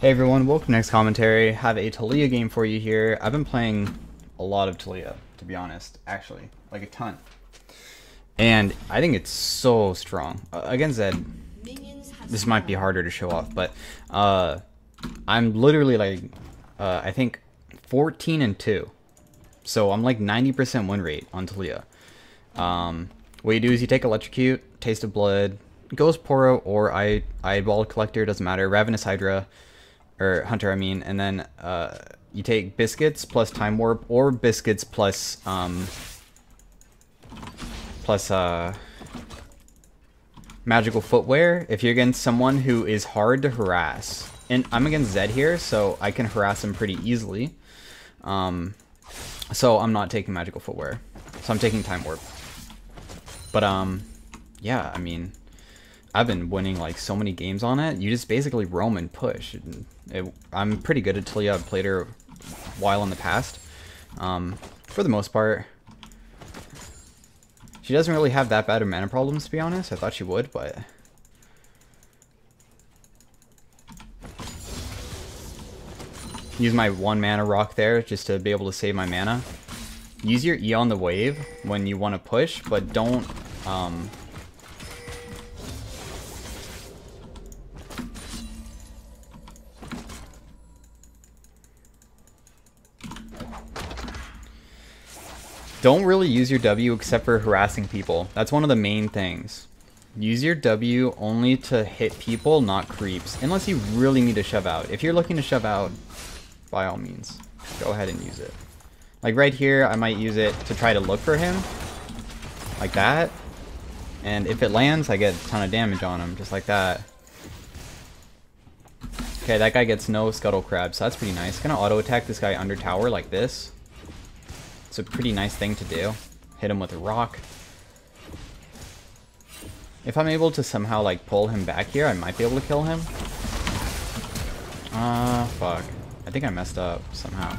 Hey everyone, welcome to Next Commentary. Have a Taliyah game for you here. I've been playing a lot of Taliyah, to be honest, actually. Like a ton. And I think it's so strong. Against Zed, this might be harder to show off, but I'm literally like, I think 14-2. So I'm like 90% win rate on Taliyah. What you do is you take Electrocute, Taste of Blood, Ghost Poro or Eyeball Collector, doesn't matter, Ravenous Hydra. Or Hunter, I mean, and then you take Biscuits plus Time Warp, or Biscuits plus Magical Footwear if you're against someone who is hard to harass. And I'm against Zed here, so I can harass him pretty easily. So I'm not taking Magical Footwear, so I'm taking Time Warp. But yeah, I mean, I've been winning like so many games on it. You just basically roam and push. I'm pretty good at Taliyah. I've played her a while in the past. For the most part, she doesn't really have that bad of mana problems, to be honest. I thought she would, but use my one mana rock there just to be able to save my mana. Use your E on the wave when you want to push, but don't don't really use your W except for harassing people. That's one of the main things. Use your W only to hit people, not creeps. Unless you really need to shove out. If you're looking to shove out, by all means, go ahead and use it. Like right here, I might use it to try to look for him. Like that. And if it lands, I get a ton of damage on him, just like that. Okay, that guy gets no Scuttle Crab, so that's pretty nice. Gonna auto attack this guy under tower like this. It's a pretty nice thing to do. Hit him with a rock. If I'm able to somehow like pull him back here, I might be able to kill him. Fuck. I think I messed up somehow.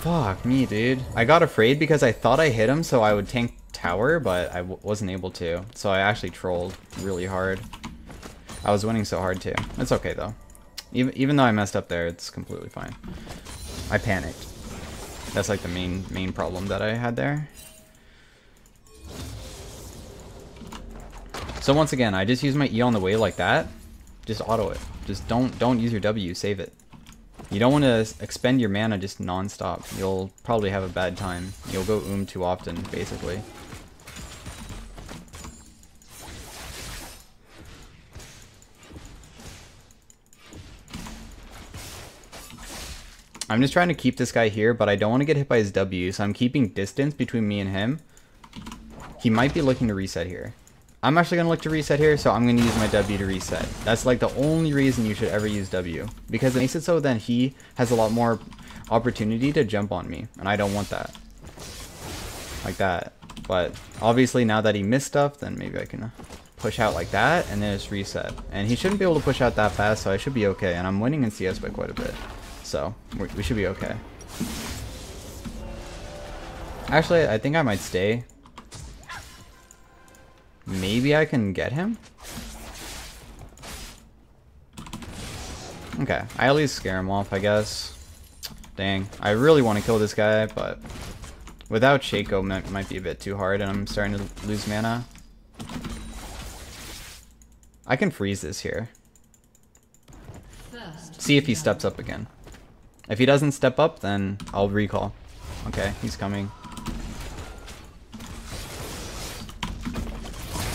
Fuck me, dude. I got afraid because I thought I hit him so I would tank tower, but I wasn't able to. So I actually trolled really hard. I was winning so hard too. It's okay though. Even though I messed up there, it's completely fine. I panicked. That's like the main problem that I had there. So once again, I just use my E on the way like that. Just auto it. Just don't use your W, save it. You don't want to expend your mana just non-stop. You'll probably have a bad time. You'll go too often, basically. I'm just trying to keep this guy here, but I don't want to get hit by his W, so I'm keeping distance between me and him. He might be looking to reset here. I'm actually going to look to reset here, so I'm going to use my W to reset. That's like the only reason you should ever use W, because it makes it so then he has a lot more opportunity to jump on me, and I don't want that. Like that. But obviously now that he missed stuff, then maybe I can push out like that, and then it's reset. And he shouldn't be able to push out that fast, so I should be okay, and I'm winning in CS by quite a bit. So, we should be okay. Actually, I think I might stay. Maybe I can get him? Okay, I at least scare him off, I guess. Dang, I really want to kill this guy, but without Shaco, it might be a bit too hard, and I'm starting to lose mana. I can freeze this here. See if he steps up again. If he doesn't step up, then I'll recall. Okay, he's coming.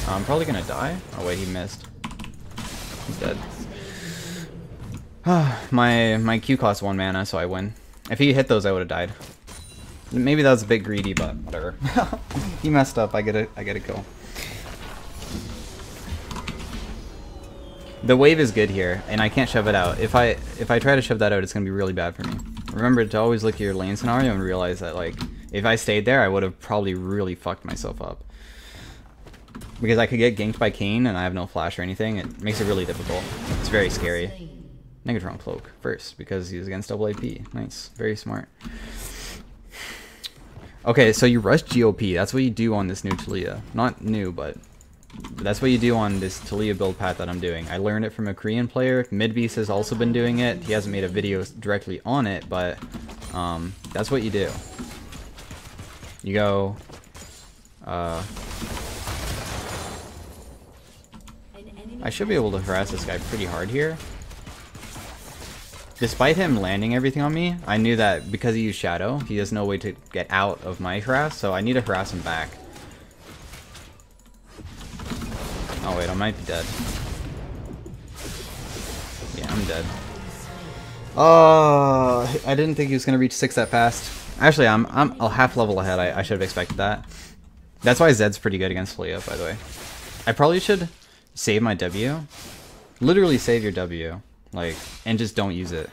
I'm probably gonna die. Oh wait, he missed. He's dead. My Q costs 1 mana, so I win. If he hit those, I would have died. Maybe that was a bit greedy, but whatever. He messed up. I get a kill. The wave is good here, and I can't shove it out. If I try to shove that out, it's gonna be really bad for me. Remember to always look at your lane scenario and realize that, like, if I stayed there, I would have probably really fucked myself up. Because I could get ganked by Kayn, and I have no flash or anything. It makes it really difficult. It's very scary. Negatron Cloak first, because he's against double AP. Nice. Very smart. Okay, so you rush GOP. That's what you do on this new Taliyah. Not new, but That's what you do on this Taliyah build path that I'm doing. I learned it from a Korean player. Midbeast has also been doing it. He hasn't made a video directly on it, but that's what you do. You go... I should be able to harass this guy pretty hard here. Despite him landing everything on me, I knew that because he used Shadow, he has no way to get out of my harass, so I need to harass him back. Oh wait, I might be dead. Yeah, I'm dead. Oh, I didn't think he was gonna reach 6 that fast. Actually, I'm a half level ahead. I should have expected that. That's why Zed's pretty good against Taliyah, by the way. I probably should save my W. Literally save your W. Like, and just don't use it.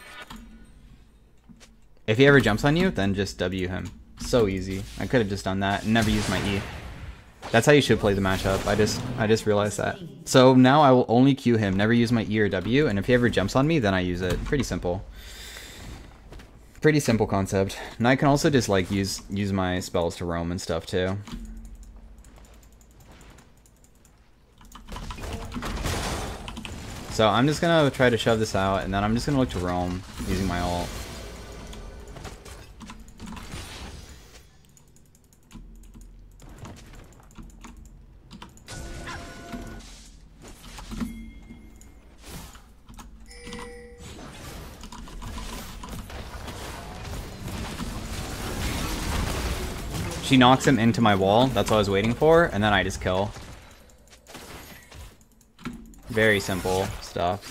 If he ever jumps on you, then just W him. So easy. I could have just done that and never used my E. That's how you should play the matchup. I just realized that. So now I will only Q him, never use my E or W, and if he ever jumps on me, then I use it. Pretty simple. Pretty simple concept. And I can also just like use my spells to roam and stuff too. So I'm just gonna try to shove this out, and then I'm just gonna look to roam using my ult. She knocks him into my wall, that's what I was waiting for, and then I just kill. Very simple stuff.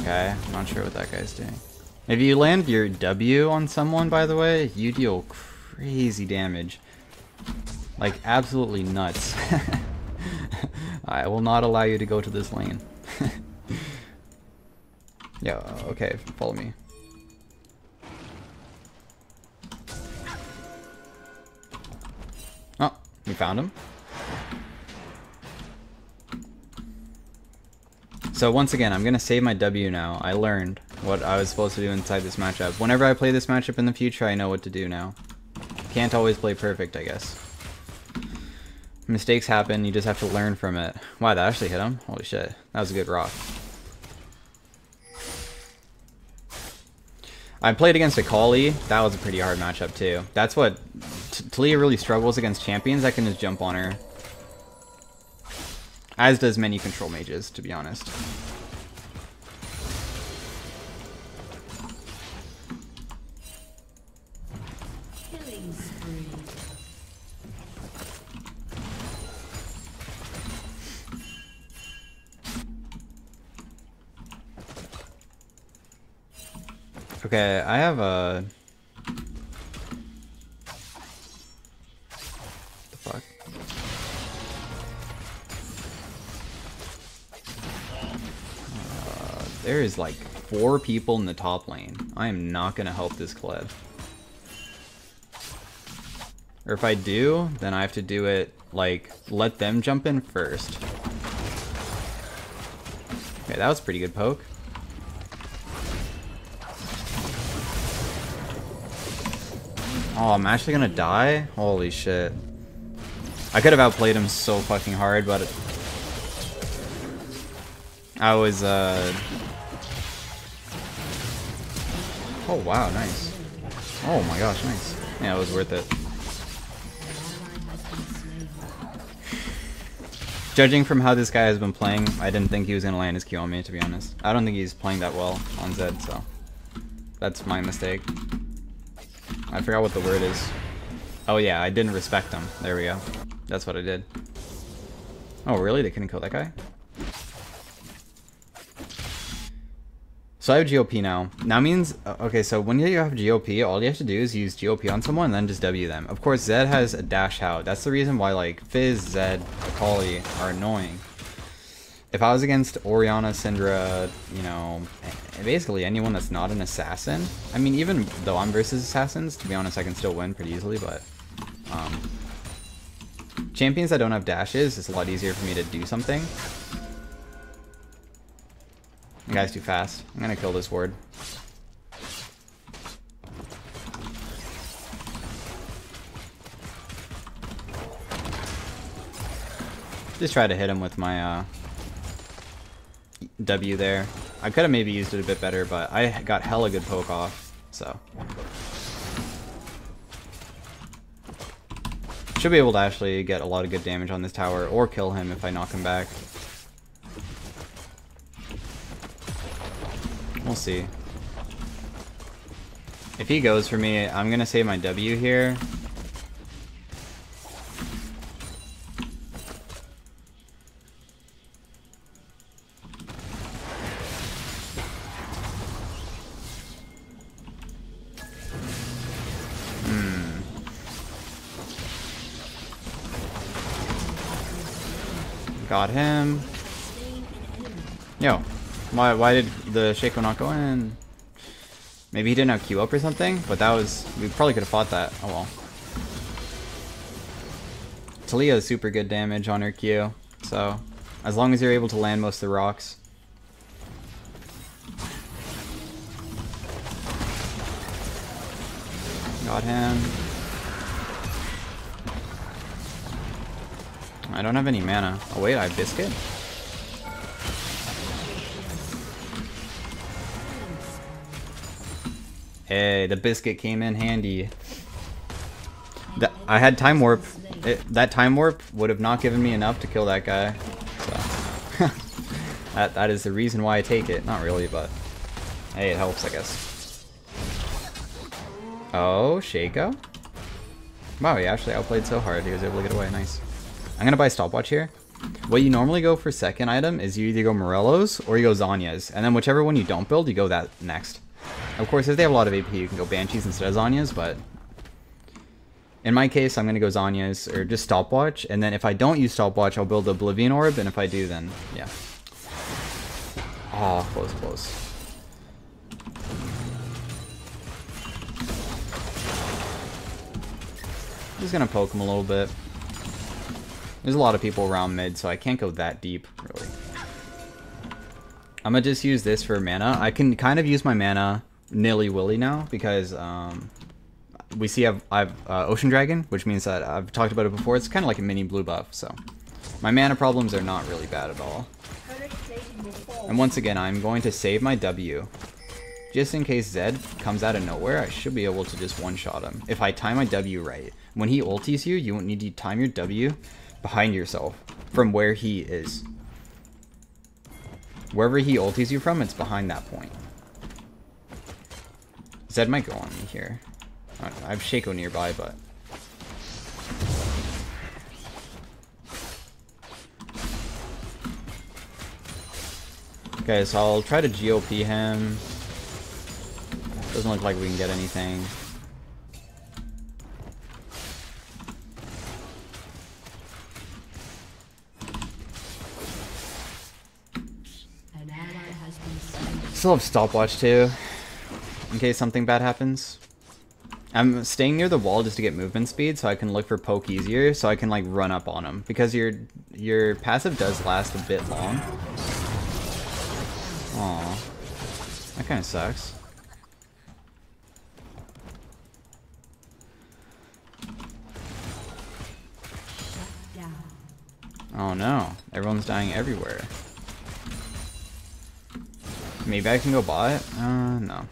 Okay, I'm not sure what that guy's doing. If you land your W on someone, by the way, you deal crazy damage. Like, absolutely nuts. I will not allow you to go to this lane. Yeah, okay, follow me. We found him. So once again, I'm gonna save my W now. I learned what I was supposed to do inside this matchup. Whenever I play this matchup in the future, I know what to do now. Can't always play perfect, I guess. Mistakes happen, you just have to learn from it. Wow, that actually hit him. Holy shit. That was a good rock. I played against Akali. That was a pretty hard matchup too. That's what Taliyah really struggles against champions that can just jump on her. As does many control mages, to be honest. Okay, I have a... What the fuck? There is like 4 people in the top lane. I am not gonna help this Kled. Or if I do, then I have to do it like, let them jump in first. Okay, that was a pretty good poke. Oh, I'm actually gonna die? Holy shit. I could have outplayed him so fucking hard, but... I was, Oh, wow, nice. Oh my gosh, nice. Yeah, it was worth it. Judging from how this guy has been playing, I didn't think he was gonna land his Q on me, to be honest. I don't think he's playing that well on Zed, so... That's my mistake. I forgot what the word is. Oh yeah, I didn't respect them. There we go. That's what I did. Oh really? They couldn't kill that guy? So I have GOP now. Now means, okay, so when you have GOP, all you have to do is use GOP on someone and then just W them. Of course, Zed has a dash out. That's the reason why like Fizz, Zed, Akali are annoying. If I was against Oriana, Syndra, you know, basically anyone that's not an assassin, I mean, even though I'm versus assassins, to be honest, I can still win pretty easily, but champions that don't have dashes, it's a lot easier for me to do something. The guy's too fast. I'm gonna kill this ward. Just try to hit him with my W there. I could have maybe used it a bit better, but I got hella good poke off, so. Should be able to actually get a lot of good damage on this tower, or kill him if I knock him back. We'll see. If he goes for me, I'm gonna save my W here. Got him. Yo, why did the Shaco not go in? Maybe he didn't have Q up or something, but that was, we probably could have fought that. Oh well. Taliyah is super good damage on her Q, so as long as you're able to land most of the rocks. Got him. I don't have any mana. Oh wait, I have Biscuit? Hey, the Biscuit came in handy. I had Time Warp. That Time Warp would have not given me enough to kill that guy. So. that is the reason why I take it. Not really, but hey, it helps, I guess. Oh, Shaco? Wow, he actually outplayed so hard. He was able to get away. Nice. I'm gonna buy a stopwatch here. What you normally go for second item is you either go Morello's or you go Zhonya's, and then whichever one you don't build, you go that next. Of course, if they have a lot of AP, you can go Banshee's instead of Zhonya's, but in my case, I'm gonna go Zhonya's or just stopwatch, and then if I don't use stopwatch, I'll build Oblivion Orb, and if I do, then yeah. Oh, close, close. I'm just gonna poke him a little bit. There's a lot of people around mid, so I can't go that deep, really. I'm gonna just use this for mana. I can kind of use my mana nilly-willy now, because we see I've Ocean Dragon, which means that I've talked about it before. It's kind of like a mini blue buff, so my mana problems are not really bad at all. And once again, I'm going to save my W. Just in case Zed comes out of nowhere, I should be able to just one-shot him. If I time my W right. When he ulties you, you need to time your W behind yourself from where he is. Wherever he ulties you from, it's behind that point. Zed might go on me here. I have Shaco nearby, but okay, so I'll try to GOP him. Doesn't look like we can get anything. Still have stopwatch too, in case something bad happens. I'm staying near the wall just to get movement speed, so I can look for poke easier, so I can like run up on him, because your passive does last a bit long. Aw, that kind of sucks. Oh no, everyone's dying everywhere. Maybe I can go bot? No.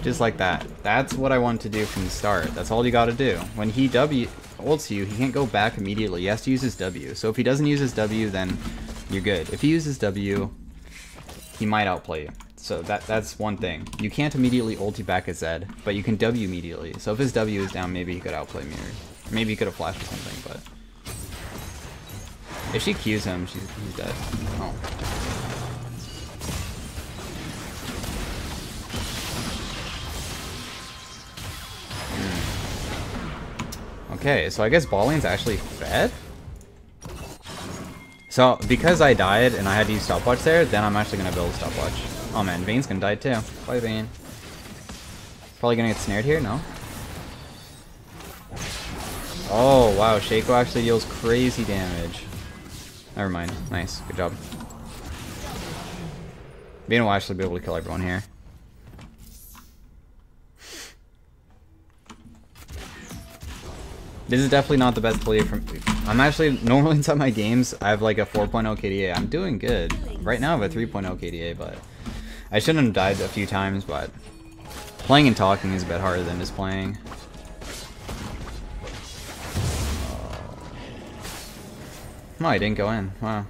Just like that. That's what I want to do from the start. That's all you gotta do. When he ults you, he can't go back immediately. He has to use his W. So if he doesn't use his W, then you're good. If he uses W, he might outplay you. So that's one thing. You can't immediately ulti back at Zed, but you can W immediately. So if his W is down, maybe he could outplay me. Maybe he could have flashed or something, but if she Qs him, he's dead. Oh. Okay, so I guess ball lane's actually fed? So, because I died and I had to use stopwatch there, then I'm actually gonna build a stopwatch. Oh man, Vayne's gonna die too. Bye, Vayne. Probably gonna get snared here, no? Oh, wow. Shaco actually deals crazy damage. Never mind. Nice. Good job. Vayne will actually be able to kill everyone here. This is definitely not the best Taliyah from... I'm actually... Normally inside my games, I have like a 4.0 KDA. I'm doing good. Right now I have a 3.0 KDA, but... I shouldn't have died a few times, but... Playing and talking is a bit harder than just playing. No, I didn't go in. Wow.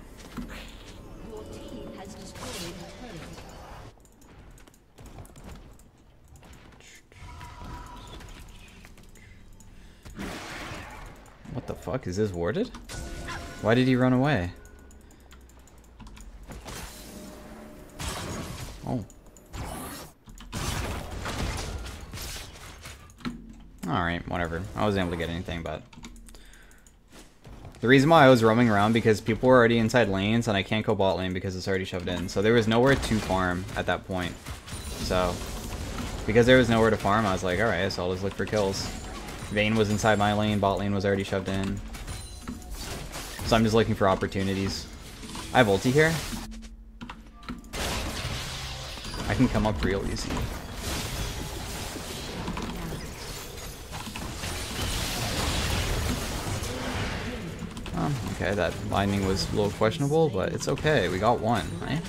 What the fuck? Is this warded? Why did he run away? Oh. Alright, whatever. I wasn't able to get anything, but... The reason why I was roaming around because people were already inside lanes and I can't go bot lane because it's already shoved in. So there was nowhere to farm at that point. So, because there was nowhere to farm, I was like, alright, so I'll just look for kills. Vayne was inside my lane, bot lane was already shoved in. So I'm just looking for opportunities. I have ulti here. I can come up real easy. Okay, that lightning was a little questionable, but it's okay. We got one, right?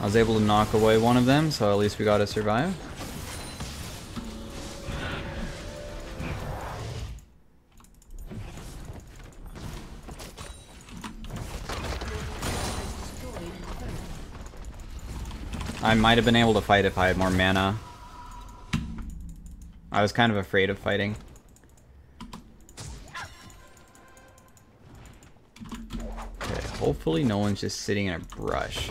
I was able to knock away one of them, so at least we got to survive. I might have been able to fight if I had more mana. I was kind of afraid of fighting. Okay, hopefully no one's just sitting in a brush.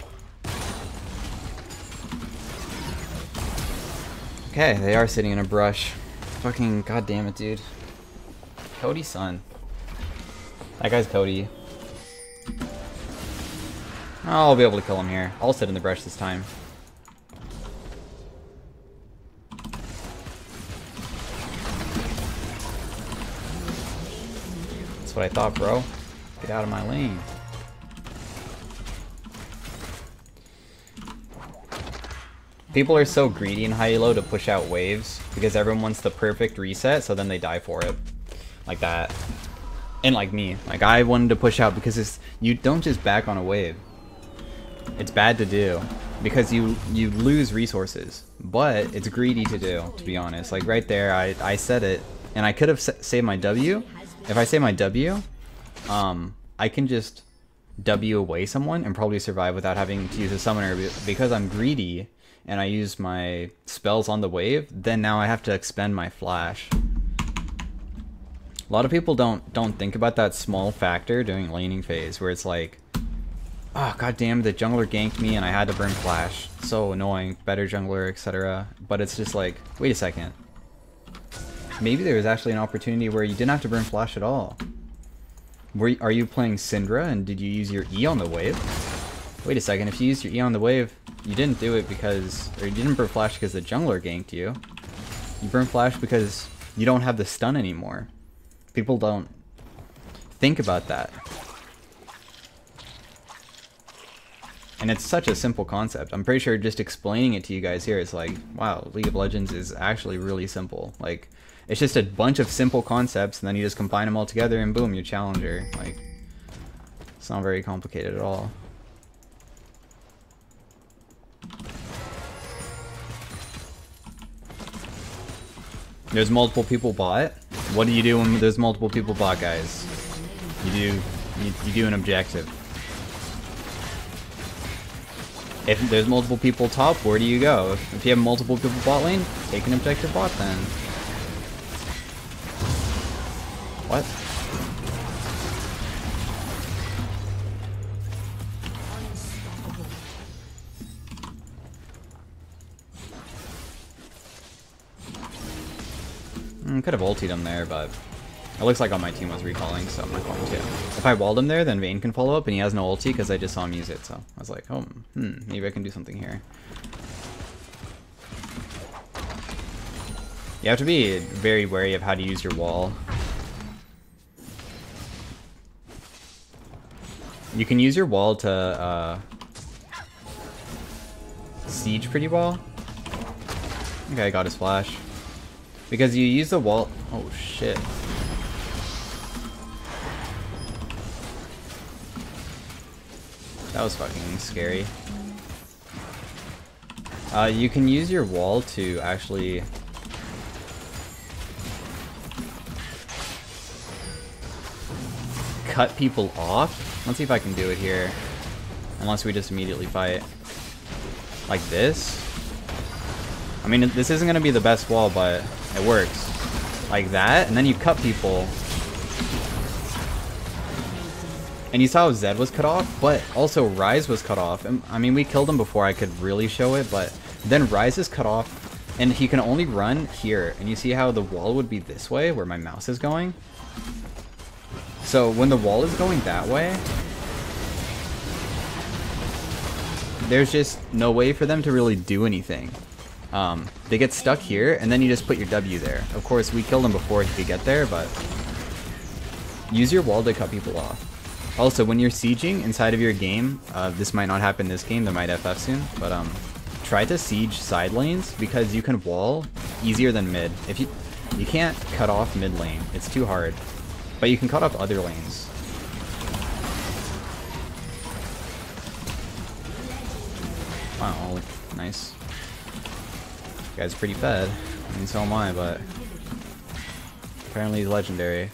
Okay, they are sitting in a brush. Fucking goddamn it, dude. Cody's son. That guy's Cody. I'll be able to kill him here. I'll sit in the brush this time. What I thought, bro. Get out of my lane. People are so greedy in high elo to push out waves because everyone wants the perfect reset, so then they die for it. Like that. And like me. Like, I wanted to push out because it's, you don't just back on a wave. It's bad to do because you lose resources, but it's greedy to do, to be honest. Like right there, I said it, and I could have saved my W. If I say my W, I can just W away someone and probably survive without having to use a summoner. Because I'm greedy and I use my spells on the wave, then now I have to expend my flash. A lot of people don't think about that small factor during laning phase where it's like, oh goddamn, the jungler ganked me and I had to burn flash. So annoying, better jungler, etc. But it's just like, wait a second. Maybe there was actually an opportunity where you didn't have to burn flash at all. Are you playing Syndra and did you use your E on the wave? Wait a second, if you used your E on the wave, you didn't do it because, or you didn't burn flash because the jungler ganked you. You burn flash because you don't have the stun anymore. People don't think about that. And it's such a simple concept. I'm pretty sure just explaining it to you guys here is like, wow, League of Legends is actually really simple. Like, it's just a bunch of simple concepts, and then you just combine them all together, and boom, you're challenger. Like, it's not very complicated at all. There's multiple people bot. What do you do when there's multiple people bot, guys? You do an objective. If there's multiple people top, where do you go? If you have multiple people bot lane, take an objective bot then. What? I could have ultied him there, but it looks like all my team was recalling, so I'm not going to. If I walled him there, then Vayne can follow up, and he has no ulti because I just saw him use it, so I was like, oh, maybe I can do something here. You have to be very wary of how to use your wall. You can use your wall to siege pretty well. Okay, I got his flash. Because you use the wall. Oh shit. That was fucking scary. You can use your wall to actually cut people off. Let's see if I can do it here. Unless we just immediately fight like this. I mean, this isn't going to be the best wall, but it works. Like that, and then you cut people. And you saw how Zed was cut off, but also Ryze was cut off. And, I mean, we killed him before I could really show it, but then Ryze is cut off, and he can only run here. And you see how the wall would be this way, where my mouse is going? So when the wall is going that way, there's just no way for them to really do anything. They get stuck here, and then you just put your W there. Of course, we killed him before he could get there, but use your wall to cut people off. Also, when you're sieging inside of your game, this might not happen this game, they might FF soon, but try to siege side lanes because you can wall easier than mid. If you can't cut off mid lane, it's too hard. But you can cut off other lanes. Wow, nice. You guys are pretty fed. I mean, so am I, but apparently he's legendary.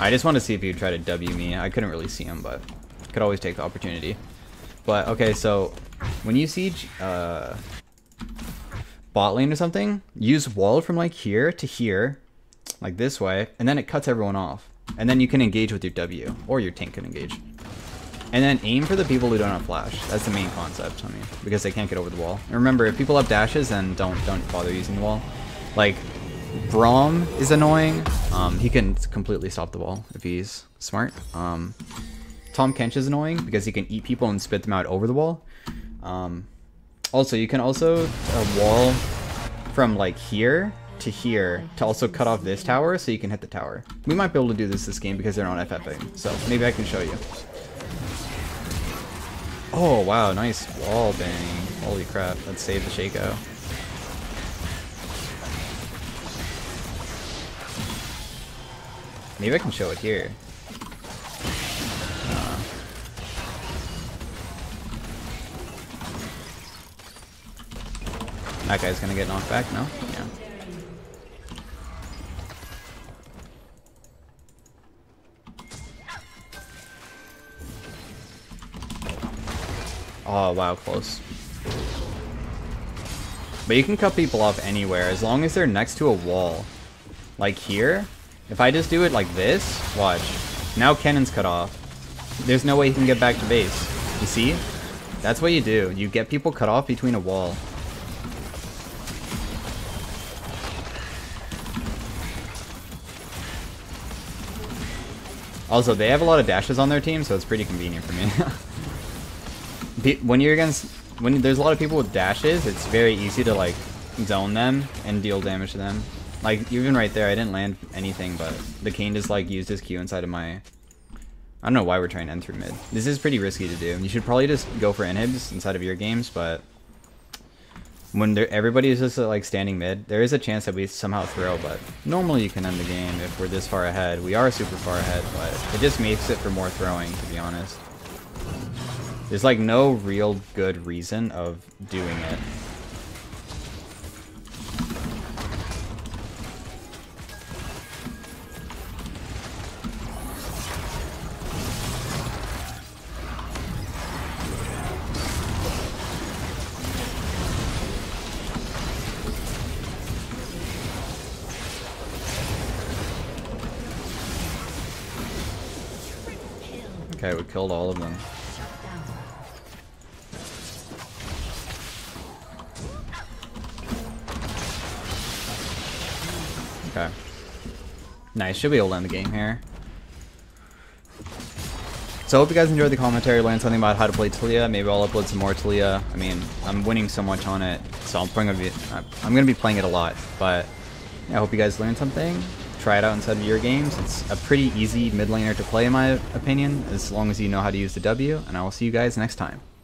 I just want to see if he would try to W me. I couldn't really see him, but could always take the opportunity. But okay, so when you siege bot lane or something, use wall from like here to here, like this way, and then it cuts everyone off. And then you can engage with your W, or your tank can engage. And then aim for the people who don't have flash. That's the main concept, I mean, because they can't get over the wall. And remember, if people have dashes, then don't bother using the wall. Like, Braum is annoying. He can completely stop the wall if he's smart. Tom Kench is annoying because he can eat people and spit them out over the wall. Also, you can also wall from like here to here to also cut off this tower so you can hit the tower. We might be able to do this game because they're not FFing, so maybe I can show you. Oh wow, nice wall bang. Holy crap, let's save the Shaco. Maybe I can show it here. That guy's gonna get knocked back, no? Yeah. Oh, wow, close. But you can cut people off anywhere as long as they're next to a wall. Like here? If I just do it like this, watch. Now Cannon's cut off. There's no way he can get back to base. You see? That's what you do. You get people cut off between a wall. Also, they have a lot of dashes on their team, so it's pretty convenient for me. when there's a lot of people with dashes, it's very easy to like zone them and deal damage to them. Like, even right there, I didn't land anything, but the Kayn just like used his Q inside of my... I don't know why we're trying to end through mid. This is pretty risky to do. You should probably just go for inhibs inside of your games, but when everybody is just like standing mid, there is a chance that we somehow throw, but normally you can end the game if we're this far ahead. We are super far ahead, but it just makes it for more throwing, to be honest. There's like no real good reason of doing it. Okay, we killed all of them. Okay. Nice. Should be able to end the game here. So I hope you guys enjoyed the commentary. Learned something about how to play Taliyah. Maybe I'll upload some more Taliyah. I mean, I'm winning so much on it, so I'm gonna be playing it a lot. But yeah, I hope you guys learned something. Try it out inside of your games. It's a pretty easy mid laner to play in my opinion, as long as you know how to use the W, and I will see you guys next time.